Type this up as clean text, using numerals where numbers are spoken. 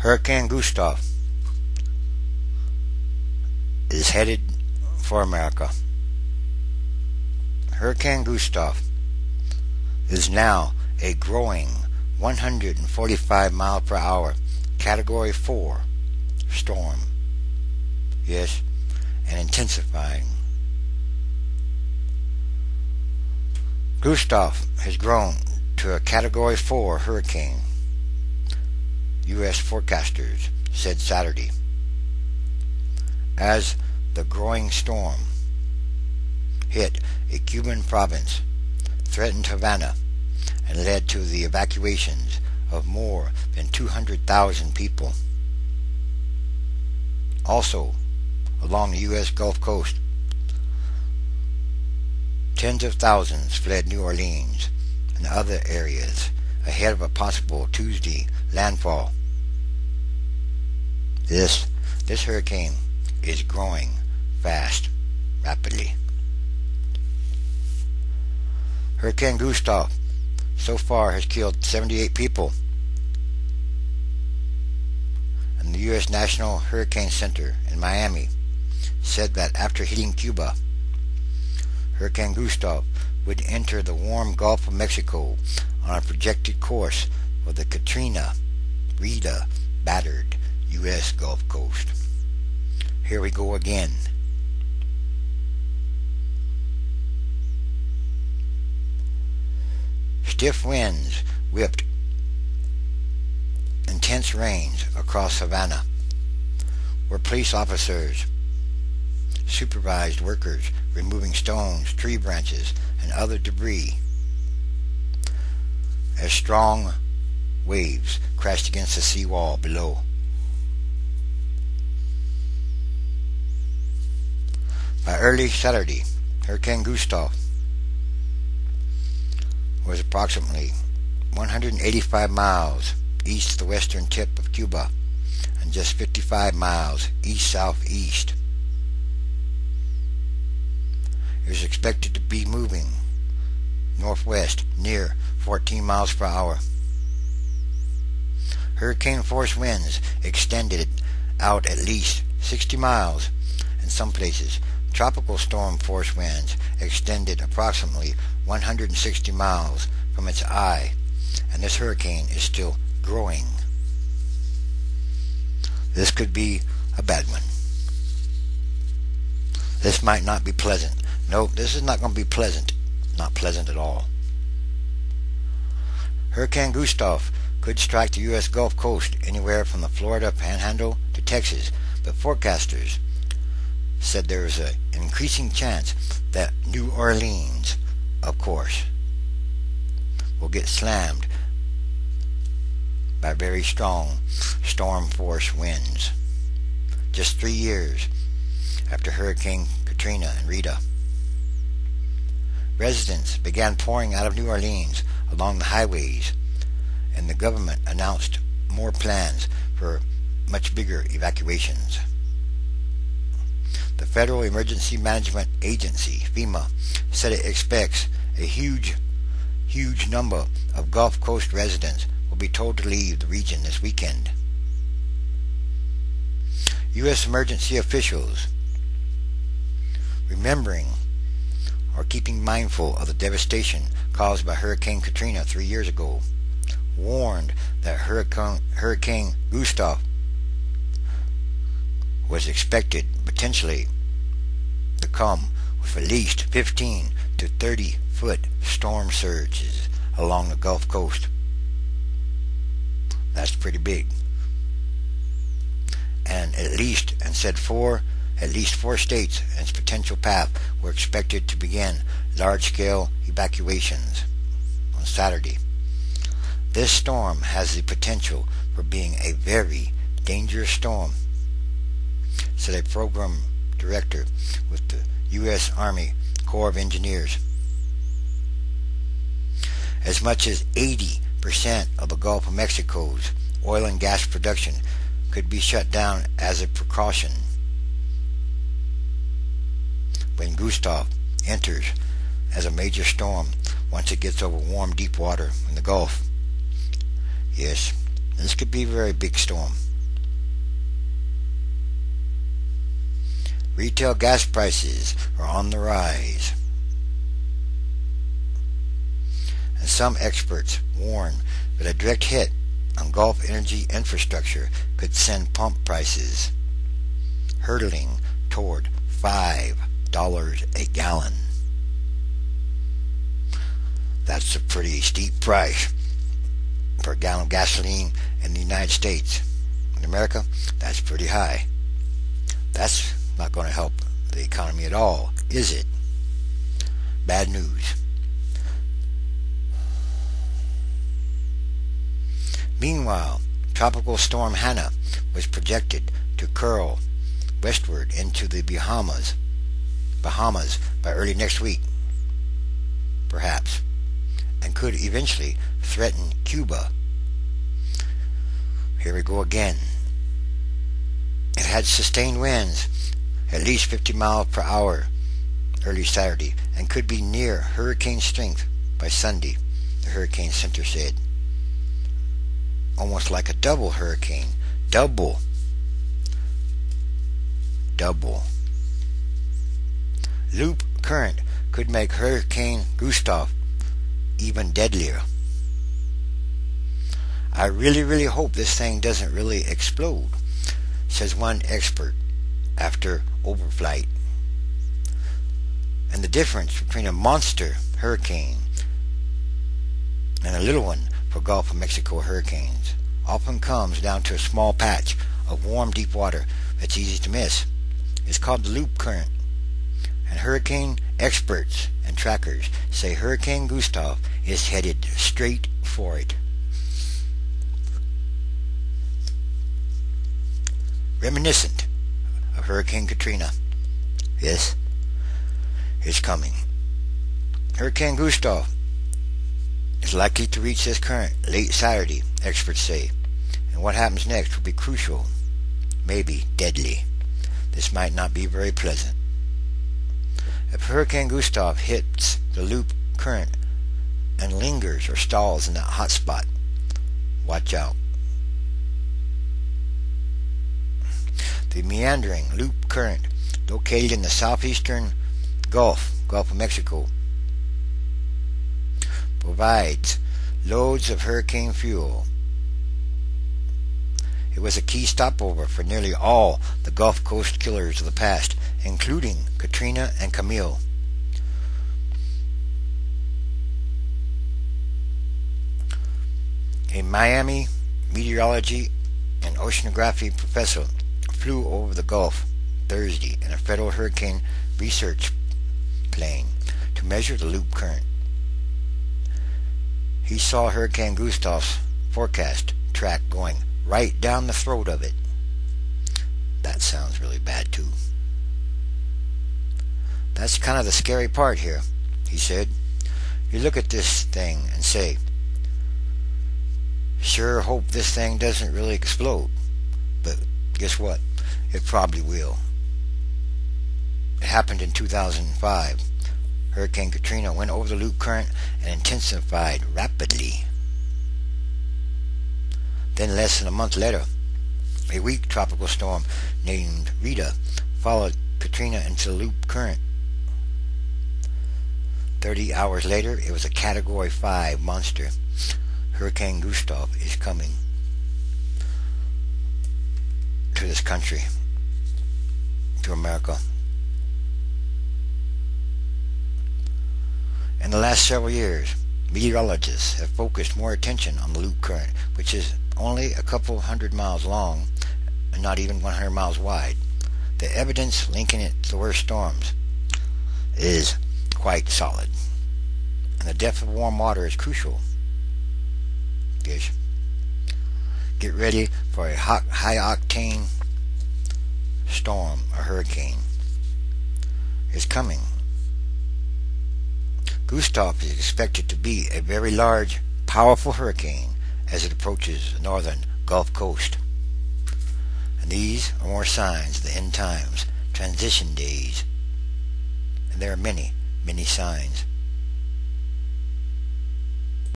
Hurricane Gustav is headed for America. Hurricane Gustav is now a growing 145-mile-per-hour Category 4 storm. Yes, and intensifying. Gustav has grown to a Category 4 hurricane, U.S. forecasters said Saturday, as the growing storm hit a Cuban province, threatened Havana, and led to the evacuations of more than 200,000 people. Also, along the U.S. Gulf Coast, tens of thousands fled New Orleans and other areas ahead of a possible Tuesday landfall. This hurricane is growing fast, rapidly. Hurricane Gustav so far has killed 78 people, and the U.S. National Hurricane Center in Miami said that after hitting Cuba, Hurricane Gustav would enter the warm Gulf of Mexico on a projected course for the Katrina, Rita battered U.S. Gulf Coast. Here we go again. Stiff winds whipped intense rains across Havana, where police officers supervised workers removing stones, tree branches, and other debris as strong waves crashed against the seawall below. By early Saturday, Hurricane Gustav was approximately 185 miles east of the western tip of Cuba and just 55 miles east-southeast. It is expected to be moving northwest near 14 miles per hour. Hurricane force winds extended out at least 60 miles in some places. Tropical storm force winds extended approximately 160 miles from its eye, and this hurricane is still growing. This could be a bad one. This might not be pleasant. No, this is not going to be pleasant. Not pleasant at all. Hurricane Gustav could strike the U.S. Gulf Coast anywhere from the Florida Panhandle to Texas, but forecasters said there is an increasing chance that New Orleans, of course, will get slammed by very strong storm force winds. Just 3 years after Hurricane Katrina and Rita, residents began pouring out of New Orleans along the highways, and the government announced more plans for much bigger evacuations. The Federal Emergency Management Agency, FEMA, said it expects a huge number of Gulf Coast residents will be told to leave the region this weekend. U.S. emergency officials, remembering or keeping mindful of the devastation caused by Hurricane Katrina 3 years ago, warned that Hurricane Gustav was expected potentially to come with at least 15 to 30-foot storm surges along the Gulf Coast. That's pretty big. And at least four states and its potential path were expected to begin large-scale evacuations on Saturday. This storm has the potential for being a very dangerous storm, said a program director with the U.S. Army Corps of Engineers. As much as 80% of the Gulf of Mexico's oil and gas production could be shut down as a precaution when Gustav enters as a major storm once it gets over warm, deep water in the Gulf. Yes, this could be a very big storm. Retail gas prices are on the rise, and some experts warn that a direct hit on Gulf energy infrastructure could send pump prices hurtling toward $5 a gallon. That's a pretty steep price per gallon of gasoline in the United States. In America, that's pretty high. That's not going to help the economy at all, is it? Bad news. Meanwhile, Tropical Storm Hannah was projected to curl westward into the Bahamas by early next week, perhaps, and could eventually threaten Cuba. Here we go again. It had sustained winds at least 50 miles per hour early Saturday and could be near hurricane strength by Sunday, the Hurricane Center said. Almost like a double hurricane. Double. Loop current could make Hurricane Gustav even deadlier. I really hope this thing doesn't really explode, says one expert after overflight. And the difference between a monster hurricane and a little one for Gulf of Mexico hurricanes often comes down to a small patch of warm deep water that's easy to miss. It's called the Loop Current, and hurricane experts and trackers say Hurricane Gustav is headed straight for it. Reminiscent of Hurricane Katrina. Yes, it's coming. Hurricane Gustav is likely to reach this current late Saturday, experts say, and what happens next will be crucial, maybe deadly. This might not be very pleasant. If Hurricane Gustav hits the Loop Current and lingers or stalls in that hot spot, watch out. The meandering Loop Current, located in the southeastern Gulf of Mexico, provides loads of hurricane fuel. It was a key stopover for nearly all the Gulf Coast killers of the past, including Katrina and Camille. A Miami meteorology and oceanography professor flew over the Gulf Thursday in a Federal Hurricane Research plane to measure the Loop Current. He saw Hurricane Gustav's forecast track going right down the throat of it. That sounds really bad too. That's kind of the scary part here, he said. You look at this thing and say, sure hope this thing doesn't really explode, but guess what? It probably will. It happened in 2005. Hurricane Katrina went over the Loop Current and intensified rapidly. Then less than a month later, a weak tropical storm named Rita followed Katrina into the Loop Current. 30 hours later, it was a Category 5 monster. Hurricane Gustav is coming to this country, to America. In the last several years, meteorologists have focused more attention on the Loop Current, which is only a couple hundred miles long and not even 100 miles wide. The evidence linking it to the worst storms is quite solid, and the depth of warm water is crucial. Yes. Get ready for a hot, high-octane storm or hurricane. It's coming. Gustav is expected to be a very large, powerful hurricane as it approaches the northern Gulf Coast. And these are more signs of the end times, transition days. And there are many, many signs.